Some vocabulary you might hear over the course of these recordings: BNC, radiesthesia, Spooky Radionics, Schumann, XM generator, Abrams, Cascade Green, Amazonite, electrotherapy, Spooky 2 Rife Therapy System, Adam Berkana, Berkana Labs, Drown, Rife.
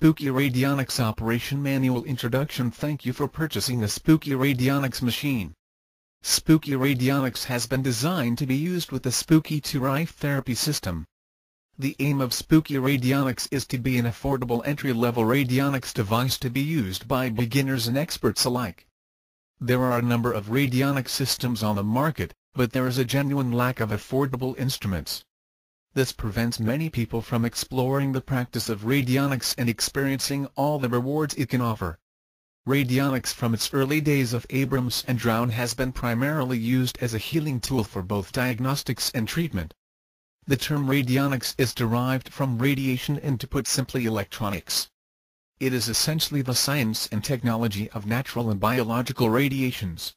Spooky Radionics Operation Manual Introduction. Thank you for purchasing a Spooky Radionics machine. Spooky Radionics has been designed to be used with the Spooky 2 Rife Therapy System. The aim of Spooky Radionics is to be an affordable entry-level radionics device to be used by beginners and experts alike. There are a number of radionic systems on the market, but there is a genuine lack of affordable instruments. This prevents many people from exploring the practice of radionics and experiencing all the rewards it can offer. Radionics from its early days of Abrams and Drown has been primarily used as a healing tool for both diagnostics and treatment. The term radionics is derived from radiation and, to put simply, electronics. It is essentially the science and technology of natural and biological radiations.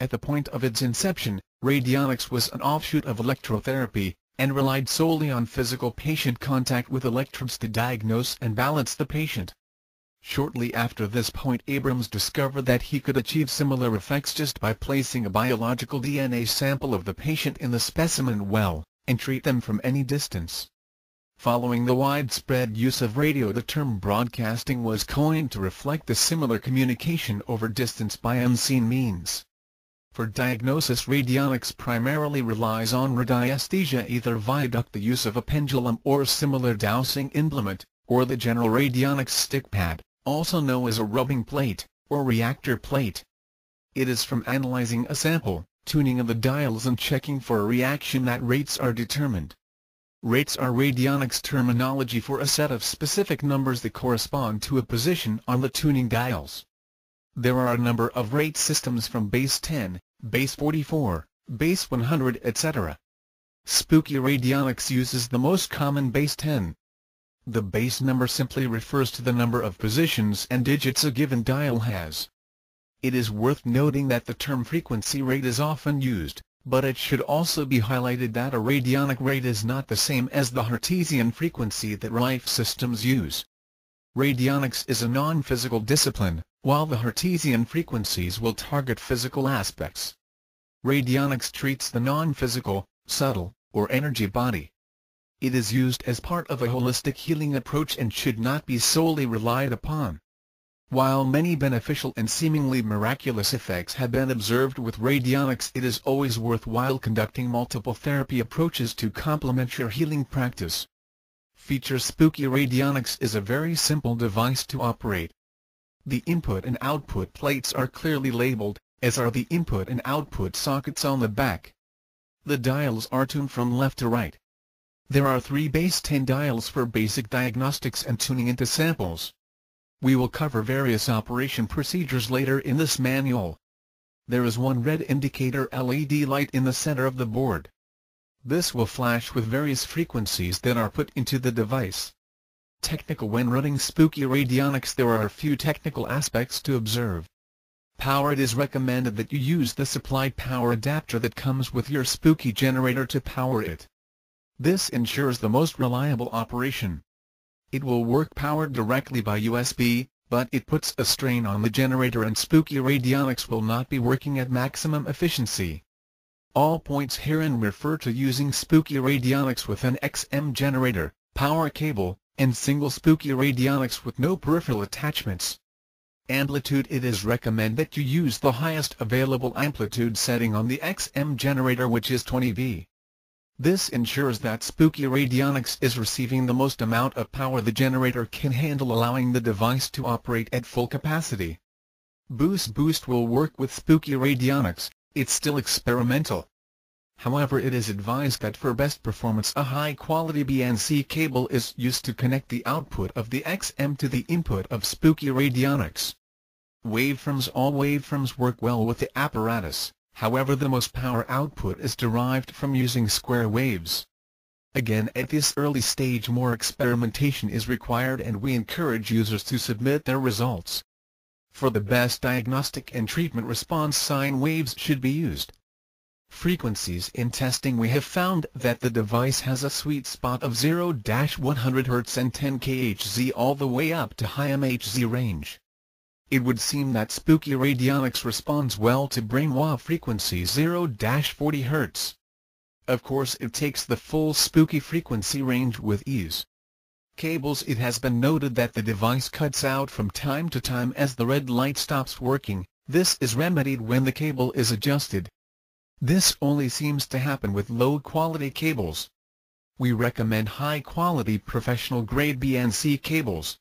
At the point of its inception, radionics was an offshoot of electrotherapy, and relied solely on physical patient contact with electrodes to diagnose and balance the patient. Shortly after this point, Abrams discovered that he could achieve similar effects just by placing a biological DNA sample of the patient in the specimen well, and treat them from any distance. Following the widespread use of radio, the term broadcasting was coined to reflect the similar communication over distance by unseen means. For diagnosis, radionics primarily relies on radiesthesia, either via the use of a pendulum or a similar dowsing implement, or the general radionics stick pad, also known as a rubbing plate, or reactor plate. It is from analyzing a sample, tuning of the dials and checking for a reaction that rates are determined. Rates are radionics terminology for a set of specific numbers that correspond to a position on the tuning dials. There are a number of rate systems from base 10, base 44, base 100, etc. Spooky Radionics uses the most common base 10. The base number simply refers to the number of positions and digits a given dial has. It is worth noting that the term frequency rate is often used, but it should also be highlighted that a radionic rate is not the same as the Hertzian frequency that Rife systems use. Radionics is a non-physical discipline, while the Hertzian frequencies will target physical aspects. Radionics treats the non-physical, subtle, or energy body. It is used as part of a holistic healing approach and should not be solely relied upon. While many beneficial and seemingly miraculous effects have been observed with radionics, it is always worthwhile conducting multiple therapy approaches to complement your healing practice. Feature: Spooky Radionics is a very simple device to operate. The input and output plates are clearly labeled, as are the input and output sockets on the back. The dials are tuned from left to right. There are 3 base 10 dials for basic diagnostics and tuning into samples. We will cover various operation procedures later in this manual. There is one red indicator LED light in the center of the board. This will flash with various frequencies that are put into the device. Technical: when running Spooky Radionics, there are a few technical aspects to observe. Power: it is recommended that you use the supplied power adapter that comes with your Spooky generator to power it. This ensures the most reliable operation. It will work powered directly by USB, but it puts a strain on the generator and Spooky Radionics will not be working at maximum efficiency. All points herein refer to using Spooky Radionics with an XM generator, power cable, and single Spooky Radionics with no peripheral attachments. Amplitude: it is recommended that you use the highest available amplitude setting on the XM generator, which is 20V. This ensures that Spooky Radionics is receiving the most amount of power the generator can handle, allowing the device to operate at full capacity. Boost will work with Spooky Radionics. It's still experimental. However, it is advised that for best performance, a high-quality BNC cable is used to connect the output of the XM to the input of Spooky Radionics. Waveforms: all waveforms work well with the apparatus, however the most power output is derived from using square waves. Again, at this early stage more experimentation is required and we encourage users to submit their results. For the best diagnostic and treatment response, sine waves should be used. Frequencies: in testing we have found that the device has a sweet spot of 0-100 Hz and 10 kHz all the way up to high mHz range. It would seem that Spooky Radionics responds well to brainwave frequency 0-40 Hz. Of course, it takes the full Spooky frequency range with ease. cables. It has been noted that the device cuts out from time to time as the red light stops working. This is remedied when the cable is adjusted. This only seems to happen with low-quality cables. We recommend high-quality professional-grade BNC cables.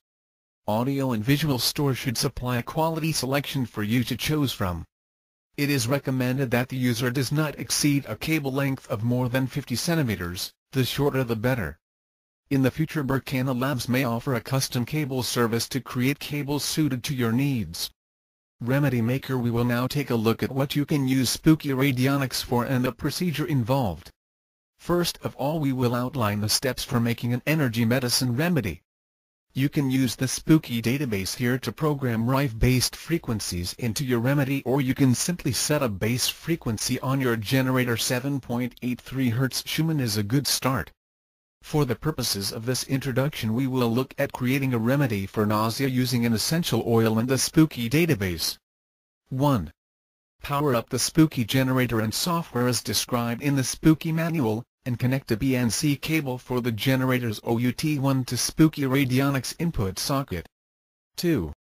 Audio and Visual Store should supply a quality selection for you to choose from. It is recommended that the user does not exceed a cable length of more than 50 centimeters, the shorter the better. In the future, Berkana Labs may offer a custom cable service to create cables suited to your needs. Remedy Maker. We will now take a look at what you can use Spooky Radionics for and the procedure involved. First of all, we will outline the steps for making an energy medicine remedy. You can use the Spooky database here to program Rife-based frequencies into your remedy, or you can simply set a base frequency on your generator. 7.83 Hz Schumann is a good start. For the purposes of this introduction, we will look at creating a remedy for nausea using an essential oil and the Spooky database. 1. Power up the Spooky generator and software as described in the Spooky manual, and connect a BNC cable for the generator's OUT1 to Spooky Radionics input socket. 2.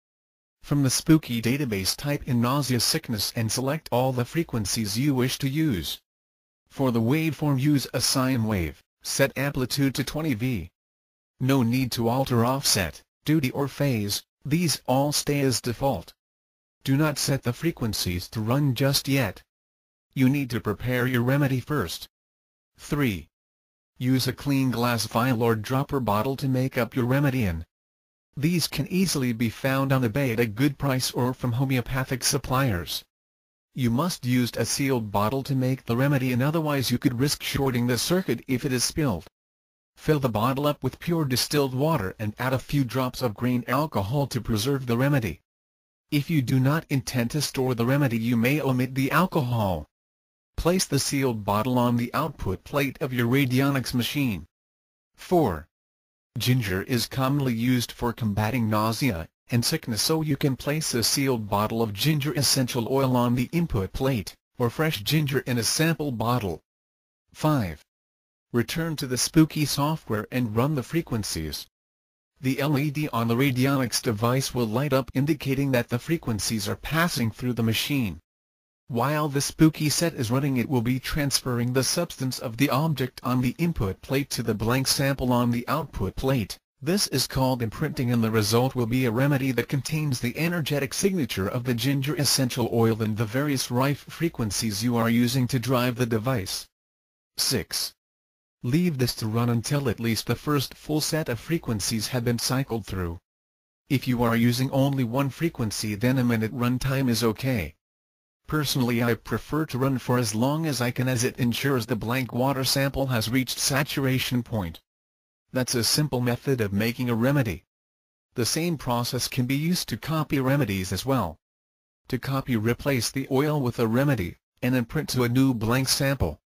From the Spooky database, type in nausea sickness and select all the frequencies you wish to use. For the waveform, use a sine wave. Set amplitude to 20V. No need to alter offset, duty or phase, these all stay as default. Do not set the frequencies to run just yet. You need to prepare your remedy first. 3. Use a clean glass vial or dropper bottle to make up your remedy in. These can easily be found on eBay at a good price or from homeopathic suppliers. You must use a sealed bottle to make the remedy, and otherwise you could risk shorting the circuit if it is spilled. Fill the bottle up with pure distilled water and add a few drops of grain alcohol to preserve the remedy. If you do not intend to store the remedy, you may omit the alcohol. Place the sealed bottle on the output plate of your radionics machine. 4. Ginger is commonly used for combating nausea and sickness, so you can place a sealed bottle of ginger essential oil on the input plate, or fresh ginger in a sample bottle. 5. Return to the Spooky software and run the frequencies. The LED on the radionics device will light up, indicating that the frequencies are passing through the machine. While the Spooky set is running, it will be transferring the substance of the object on the input plate to the blank sample on the output plate. This is called imprinting, and the result will be a remedy that contains the energetic signature of the ginger essential oil and the various Rife frequencies you are using to drive the device. 6. Leave this to run until at least the first full set of frequencies have been cycled through. If you are using only one frequency, then a minute run time is okay. Personally, I prefer to run for as long as I can, as it ensures the blank water sample has reached saturation point. That's a simple method of making a remedy. The same process can be used to copy remedies as well. To copy, replace the oil with a remedy, and imprint to a new blank sample.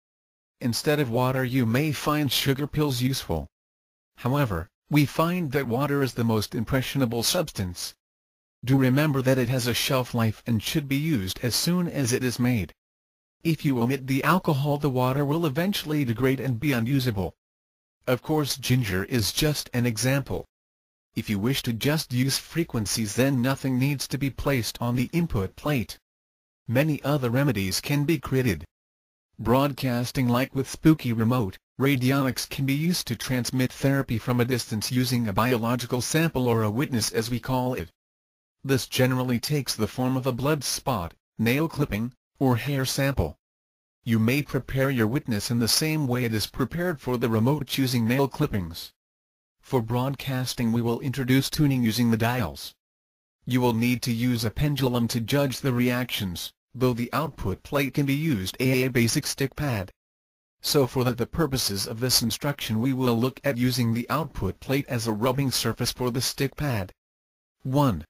Instead of water, you may find sugar pills useful. However, we find that water is the most impressionable substance. Do remember that it has a shelf life and should be used as soon as it is made. If you omit the alcohol, the water will eventually degrade and be unusable. Of course, ginger is just an example. If you wish to just use frequencies, then nothing needs to be placed on the input plate. Many other remedies can be created. Broadcasting, like with Spooky Remote, radionics can be used to transmit therapy from a distance using a biological sample, or a witness as we call it. This generally takes the form of a blood spot, nail clipping, or hair sample. You may prepare your witness in the same way it is prepared for the remote, using nail clippings. For broadcasting, we will introduce tuning using the dials. You will need to use a pendulum to judge the reactions, though the output plate can be used as a basic stick pad. So for the purposes of this instruction, we will look at using the output plate as a rubbing surface for the stick pad. 1.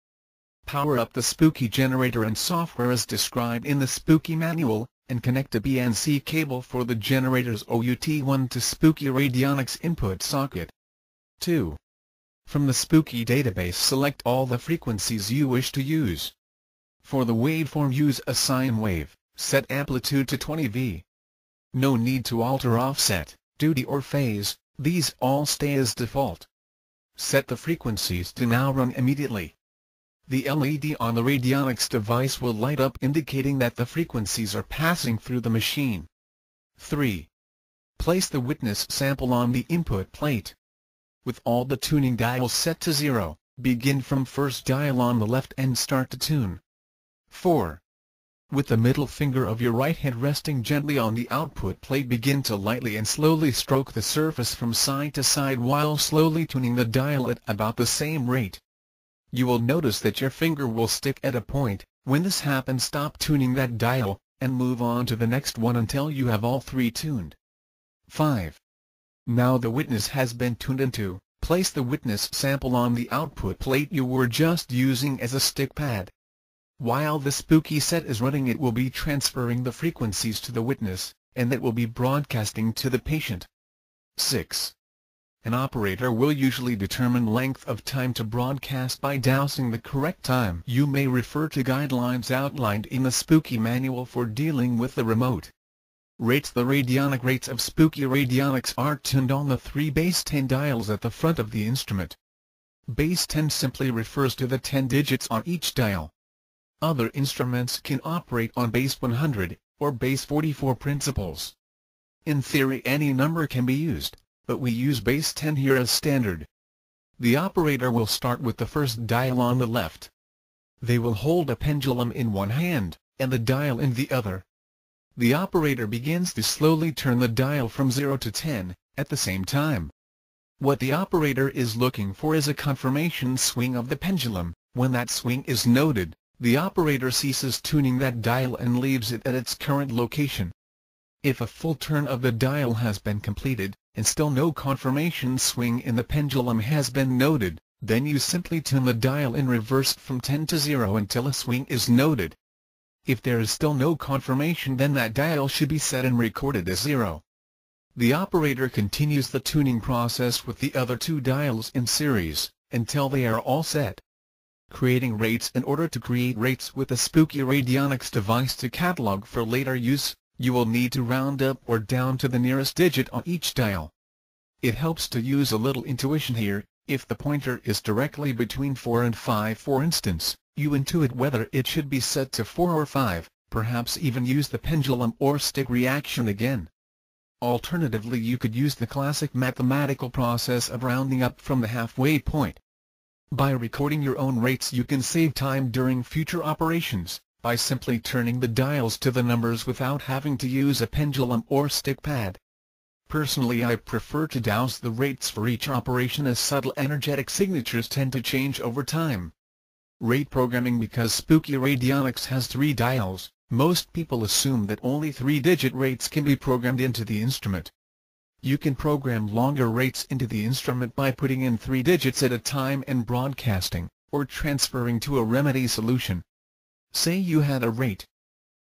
Power up the Spooky generator and software as described in the Spooky manual, and connect a BNC cable for the generator's OUT1 to Spooky Radionics input socket. 2. From the Spooky database, select all the frequencies you wish to use. For the waveform, use a sine wave, set amplitude to 20V. No need to alter offset, duty or phase, these all stay as default. Set the frequencies to now run immediately. The LED on the radionics device will light up, indicating that the frequencies are passing through the machine. 3. Place the witness sample on the input plate. With all the tuning dials set to 0, begin from first dial on the left and start to tune. 4. With the middle finger of your right hand resting gently on the output plate, begin to lightly and slowly stroke the surface from side to side while slowly tuning the dial at about the same rate. You will notice that your finger will stick at a point. When this happens, stop tuning that dial, and move on to the next one until you have all three tuned. 5. Now the witness has been tuned into, place the witness sample on the output plate you were just using as a stick pad. While the Spooky set is running, it will be transferring the frequencies to the witness, and that will be broadcasting to the patient. 6. An operator will usually determine length of time to broadcast by dousing the correct time. You may refer to guidelines outlined in the Spooky manual for dealing with the remote. Rates. The radionic rates of Spooky radionics are tuned on the 3 base 10 dials at the front of the instrument. Base 10 simply refers to the 10 digits on each dial. Other instruments can operate on base 100, or base 44 principles. In theory, any number can be used, but we use base 10 here as standard. The operator will start with the first dial on the left. They will hold a pendulum in one hand, and the dial in the other. The operator begins to slowly turn the dial from 0 to 10, at the same time. What the operator is looking for is a confirmation swing of the pendulum. When that swing is noted, the operator ceases tuning that dial and leaves it at its current location. If a full turn of the dial has been completed, and still no confirmation swing in the pendulum has been noted, then you simply tune the dial in reverse from 10 to 0 until a swing is noted. If there is still no confirmation, then that dial should be set and recorded as 0. The operator continues the tuning process with the other 2 dials in series, until they are all set. Creating rates. In order to create rates with the Spooky radionics device to catalog for later use, you will need to round up or down to the nearest digit on each dial. It helps to use a little intuition here. If the pointer is directly between 4 and 5, for instance, you intuit whether it should be set to 4 or 5, perhaps even use the pendulum or stick reaction again. Alternatively, you could use the classic mathematical process of rounding up from the halfway point. By recording your own rates, you can save time during future operations, by simply turning the dials to the numbers without having to use a pendulum or stick pad. Personally, I prefer to douse the rates for each operation, as subtle energetic signatures tend to change over time. Rate programming. Because Spooky radionics has 3 dials, most people assume that only 3-digit rates can be programmed into the instrument. You can program longer rates into the instrument by putting in 3 digits at a time and broadcasting, or transferring to a remedy solution. Say you had a rate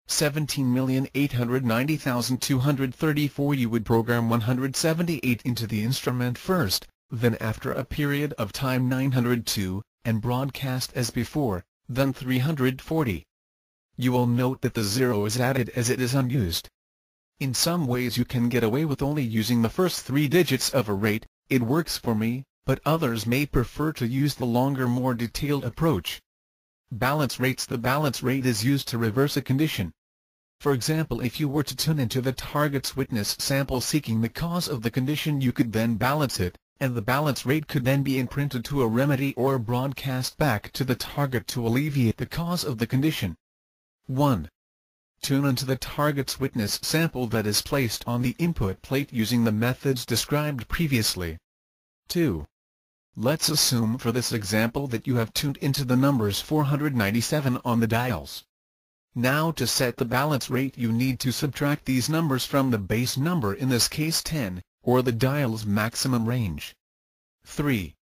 17,890,234, you would program 178 into the instrument first, then after a period of time 902, and broadcast as before, then 340. You will note that the 0 is added as it is unused. In some ways you can get away with only using the first 3 digits of a rate. It works for me, but others may prefer to use the longer, more detailed approach. Balance rates. The balance rate is used to reverse a condition. For example, if you were to tune into the target's witness sample seeking the cause of the condition, you could then balance it, and the balance rate could then be imprinted to a remedy or broadcast back to the target to alleviate the cause of the condition. 1. Tune into the target's witness sample that is placed on the input plate using the methods described previously. 2. Let's assume for this example that you have tuned into the numbers 497 on the dials. Now to set the balance rate, you need to subtract these numbers from the base number, in this case 10, or the dial's maximum range. 3.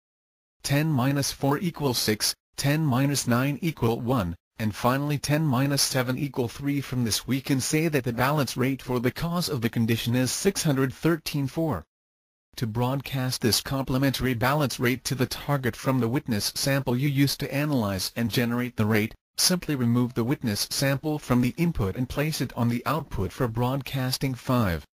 10 minus 4 equals 6, 10 minus 9 equals 1, and finally 10 minus 7 equals 3. From this we can say that the balance rate for the cause of the condition is 613.4. To broadcast this complementary balance rate to the target from the witness sample you used to analyze and generate the rate, simply remove the witness sample from the input and place it on the output for broadcasting. 5.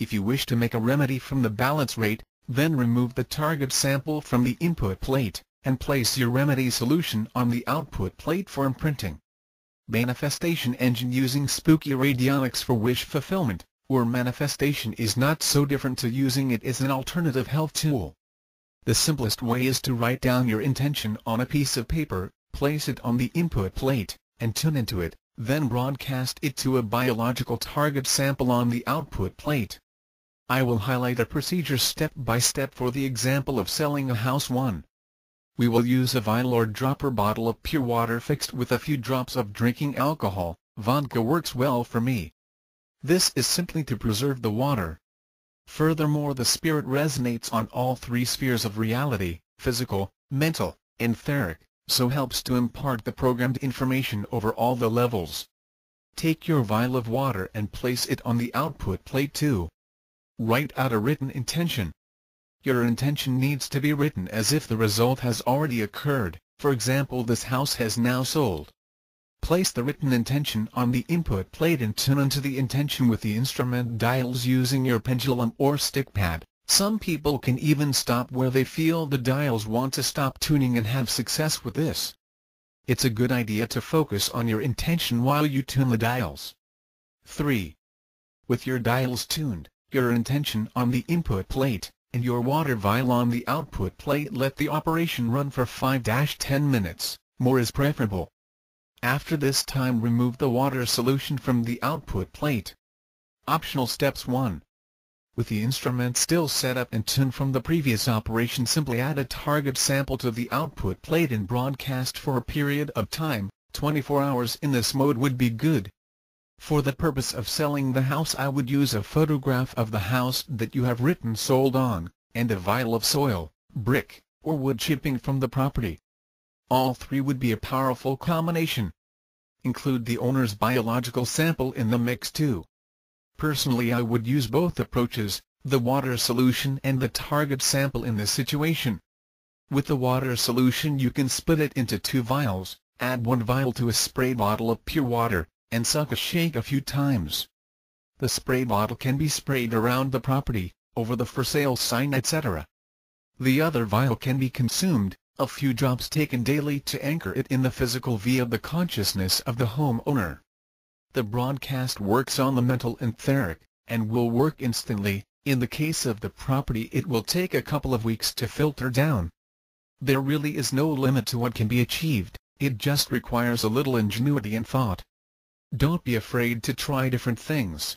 If you wish to make a remedy from the balance rate, Then remove the target sample from the input plate, and place your remedy solution on the output plate for imprinting. Manifestation engine using Spooky radionics for wish fulfillment, or manifestation is not so different to using it as an alternative health tool. The simplest way is to write down your intention on a piece of paper, place it on the input plate, and tune into it, then broadcast it to a biological target sample on the output plate. I will highlight a procedure step by step for the example of selling a house one. We will use a vial or dropper bottle of pure water fixed with a few drops of drinking alcohol. Vodka works well for me. This is simply to preserve the water. Furthermore, the spirit resonates on all three spheres of reality, physical, mental, and etheric, so helps to impart the programmed information over all the levels. Take your vial of water and place it on the output plate too. Write out a written intention. Your intention needs to be written as if the result has already occurred, for example, this house has now sold. Place the written intention on the input plate and tune into the intention with the instrument dials using your pendulum or stick pad. Some people can even stop where they feel the dials want to stop tuning and have success with this. It's a good idea to focus on your intention while you tune the dials. 3. With your dials tuned, your intention on the input plate, and your water vial on the output plate, let the operation run for 5-10 minutes, more is preferable. After this time, remove the water solution from the output plate. Optional steps 1. With the instrument still set up and tuned from the previous operation, simply add a target sample to the output plate and broadcast for a period of time. 24 hours in this mode would be good. For the purpose of selling the house, I would use a photograph of the house that you have written sold on, and a vial of soil, brick, or wood chipping from the property. All three would be a powerful combination. Include the owner's biological sample in the mix too. Personally, I would use both approaches, the water solution and the target sample in this situation. With the water solution, you can split it into two vials, add one vial to a spray bottle of pure water, and suck a shake a few times. The spray bottle can be sprayed around the property, over the for sale sign, etc. The other vial can be consumed, a few drops taken daily to anchor it in the physical via the consciousness of the homeowner. The broadcast works on the mental and etheric, and will work instantly. In the case of the property, it will take a couple of weeks to filter down. There really is no limit to what can be achieved, it just requires a little ingenuity and thought. Don't be afraid to try different things.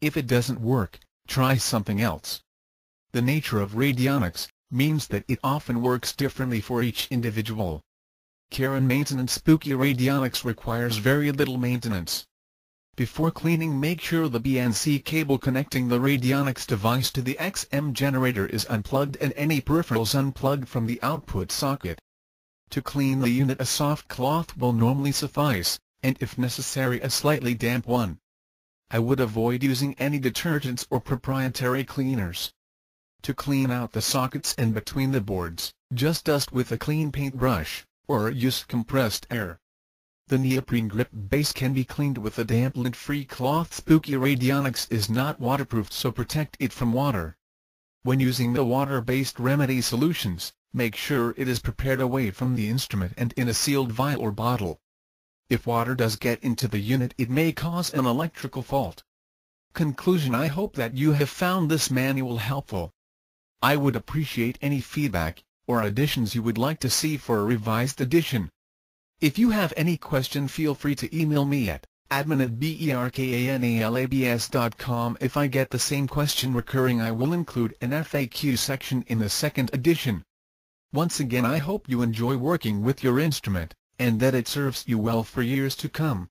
If it doesn't work, try something else. The nature of radionics means that it often works differently for each individual. Care and maintenance. Spooky radionics requires very little maintenance. Before cleaning, make sure the BNC cable connecting the radionics device to the XM generator is unplugged and any peripherals unplugged from the output socket. To clean the unit, a soft cloth will normally suffice, and if necessary a slightly damp one. I would avoid using any detergents or proprietary cleaners. To clean out the sockets and between the boards, just dust with a clean paintbrush, or use compressed air. The neoprene grip base can be cleaned with a damp lint-free cloth. Spooky radionics is not waterproof, so protect it from water. When using the water-based remedy solutions, make sure it is prepared away from the instrument and in a sealed vial or bottle. If water does get into the unit, it may cause an electrical fault. Conclusion. I hope that you have found this manual helpful. I would appreciate any feedback, or additions you would like to see for a revised edition. If you have any question, feel free to email me at admin@berkanalabs.com. If I get the same question recurring, I will include an FAQ section in the second edition. Once again, I hope you enjoy working with your instrument, and that it serves you well for years to come.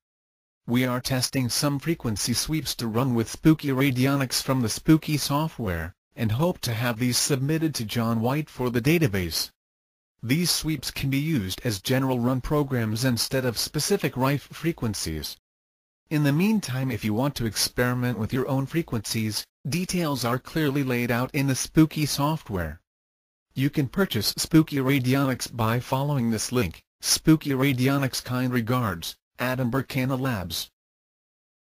We are testing some frequency sweeps to run with Spooky radionics from the Spooky software, and hope to have these submitted to John White for the database. These sweeps can be used as general run programs instead of specific Rife frequencies. In the meantime, if you want to experiment with your own frequencies, details are clearly laid out in the Spooky software. You can purchase Spooky radionics by following this link. Spooky radionics. Kind regards, Adam Berkana Labs.